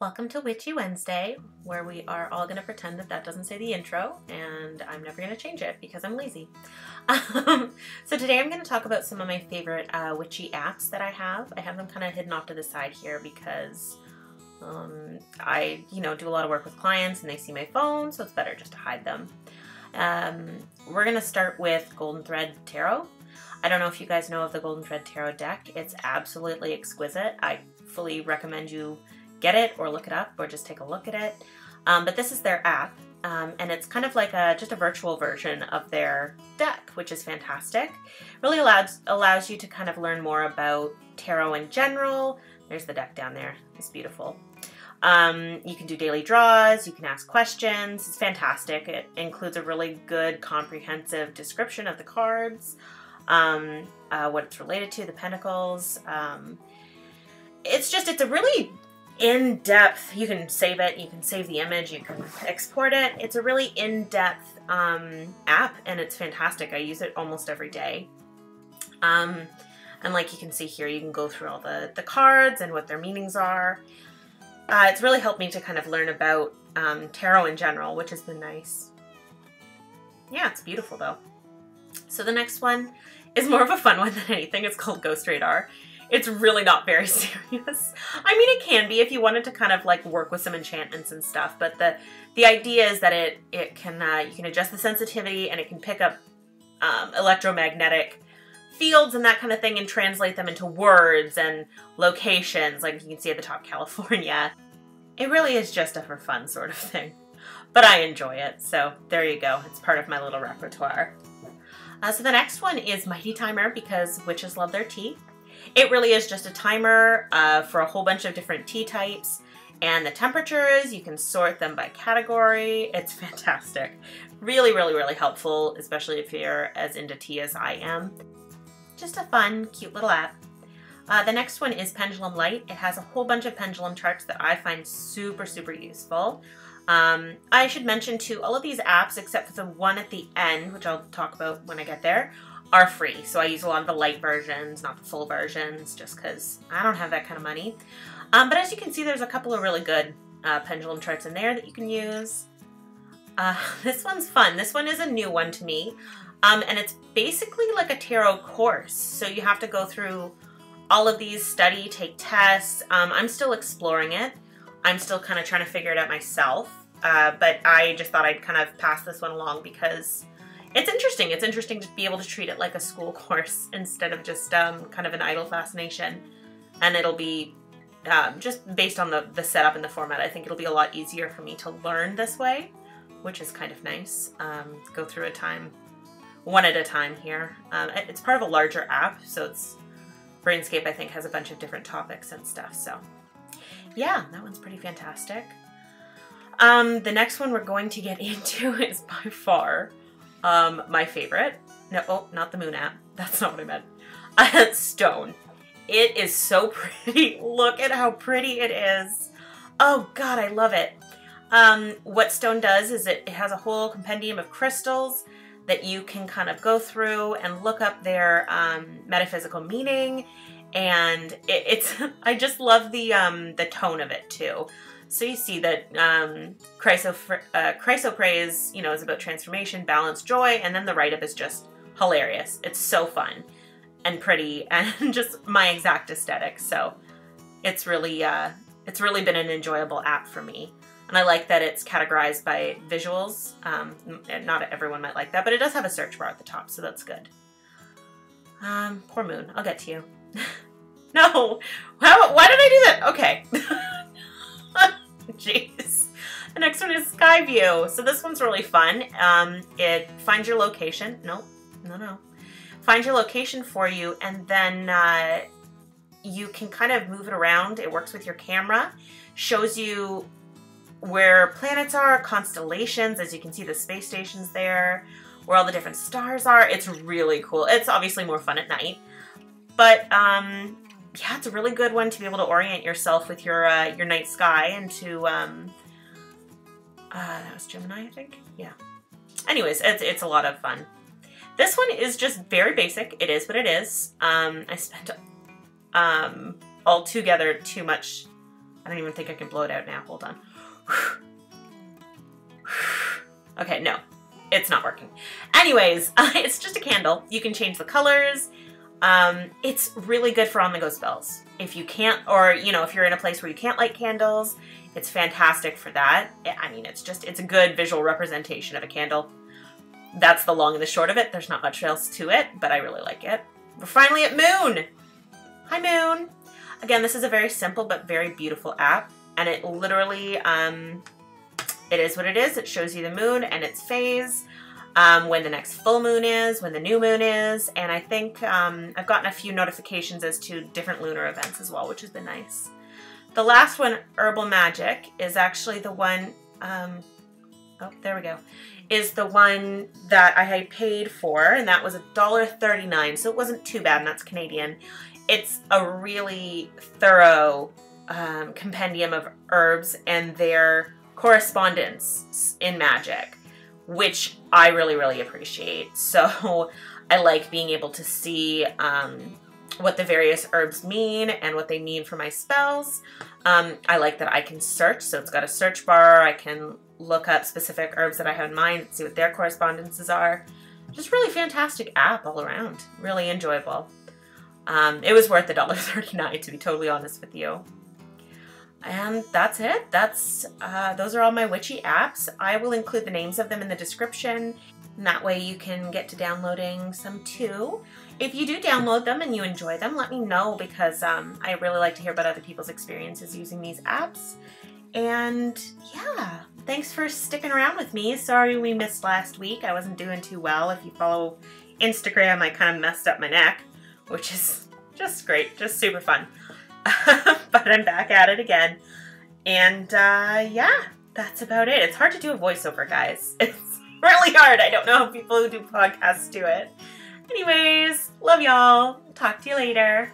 Welcome to Witchy Wednesday, where we are all going to pretend that that doesn't say the intro, and I'm never going to change it because I'm lazy. So today I'm going to talk about some of my favorite witchy apps that I have. I have them kind of hidden off to the side here because I, do a lot of work with clients and they see my phone, so it's better just to hide them. We're going to start with Golden Thread Tarot. I don't know if you guys know of the Golden Thread Tarot deck. It's absolutely exquisite. I fully recommend you get it or look it up or just take a look at it. But this is their app, and it's kind of like just a virtual version of their deck, which is fantastic. Really allows you to kind of learn more about tarot in general. There's the deck down there. It's beautiful. You can do daily draws, you can ask questions. It's fantastic. It includes a really good comprehensive description of the cards, what it's related to, the pentacles. It's a really in-depth, you can save it, you can save the image, you can export it. It's a really in-depth app, and it's fantastic. I use it almost every day. And like you can see here, you can go through all the cards and what their meanings are. It's really helped me to kind of learn about tarot in general, which has been nice. Yeah, it's beautiful though. So the next one is more of a fun one than anything. It's called Ghost Radar. It's really not very serious. I mean, it can be if you wanted to kind of like work with some enchantments and stuff, but the idea is that it can, you can adjust the sensitivity and it can pick up electromagnetic fields and that kind of thing and translate them into words and locations, like you can see at the top, California. It really is just a for fun sort of thing, but I enjoy it. So there you go. It's part of my little repertoire. So the next one is Mighty Timer, because witches love their tea. It really is just a timer for a whole bunch of different tea types and the temperatures. You can sort them by category. It's fantastic. Really, really, really helpful, especially if you're as into tea as I am. Just a fun, cute little app. The next one is Pendulum Lite. It has a whole bunch of pendulum charts that I find super, super useful. I should mention too, all of these apps, except for the one at the end, which I'll talk about when I get there, are free. So I use a lot of the light versions, not the full versions, just because I don't have that kind of money. But as you can see, there's a couple of really good pendulum charts in there that you can use. This one's fun. This one is a new one to me. And it's basically like a tarot course. So you have to go through all of these, study, take tests. I'm still exploring it. I'm still kind of trying to figure it out myself. But I just thought I'd kind of pass this one along because it's interesting. It's interesting to be able to treat it like a school course instead of just kind of an idle fascination. And it'll be just based on the setup and the format. I think it'll be a lot easier for me to learn this way, which is kind of nice. Go through a time, one at a time here. It's part of a larger app, so it's Brainscape, I think, has a bunch of different topics and stuff. So yeah, that one's pretty fantastic. The next one we're going to get into is by far my favorite. No, oh, not the Moon app. That's not what I meant. Stone. It is so pretty. Look at how pretty it is. Oh God, I love it. What Stone does is it has a whole compendium of crystals that you can kind of go through and look up their metaphysical meaning, and it's I just love the tone of it too. So you see that Chrysoprase, is about transformation, balance, joy, and then the write-up is just hilarious. It's so fun and pretty and just my exact aesthetic. So it's really been an enjoyable app for me. And I like that it's categorized by visuals. Not everyone might like that, but it does have a search bar at the top, so that's good. Poor Moon. I'll get to you. No! Why did I do that? Okay. Jeez. The next one is SkyView. So this one's really fun. It finds your location. Nope. No. Finds your location for you, and then you can kind of move it around. It works with your camera. Shows you where planets are, constellations, as you can see the space stations there, where all the different stars are. It's really cool. It's obviously more fun at night, but yeah, it's a really good one to be able to orient yourself with your night sky and to, that was Gemini, I think? Yeah. Anyways, it's a lot of fun. This one is just very basic. It is what it is. I spent altogether too much I don't even think I can blow it out now. Hold on. Okay, no. It's not working. Anyways, it's just a candle. You can change the colors. It's really good for on-the-go spells. If you can't, or, you know, if you're in a place where you can't light candles, it's fantastic for that. I mean, it's just, it's a good visual representation of a candle. That's the long and the short of it. There's not much else to it, but I really like it. We're finally at Moon. Hi, Moon. Again, this is a very simple but very beautiful app, and it literally, it is what it is. It shows you the moon and its phase. When the next full moon is, when the new moon is, and I think I've gotten a few notifications as to different lunar events as well, which has been nice. The last one, Herbal Magick, is actually the one, oh, there we go, is the one that I had paid for, and that was $1.39, so it wasn't too bad, and that's Canadian. It's a really thorough compendium of herbs and their correspondence in magic, which I really, really appreciate. So I like being able to see what the various herbs mean and what they mean for my spells. I like that I can search, so it's got a search bar. I can look up specific herbs that I have in mind and see what their correspondences are. Just really fantastic app all around, really enjoyable. It was worth $1.39, to be totally honest with you. And that's it. That's those are all my witchy apps. I will include the names of them in the description, and that way you can get to downloading some too. If you do download them and you enjoy them, let me know, because I really like to hear about other people's experiences using these apps. And yeah, thanks for sticking around with me. Sorry we missed last week. I wasn't doing too well. If you follow Instagram, I kind of messed up my neck, which is just great, just super fun. But I'm back at it again, and yeah, that's about it. It's hard to do a voiceover, guys. It's really hard. I don't know how people who do podcasts do it. Anyways, love y'all. Talk to you later.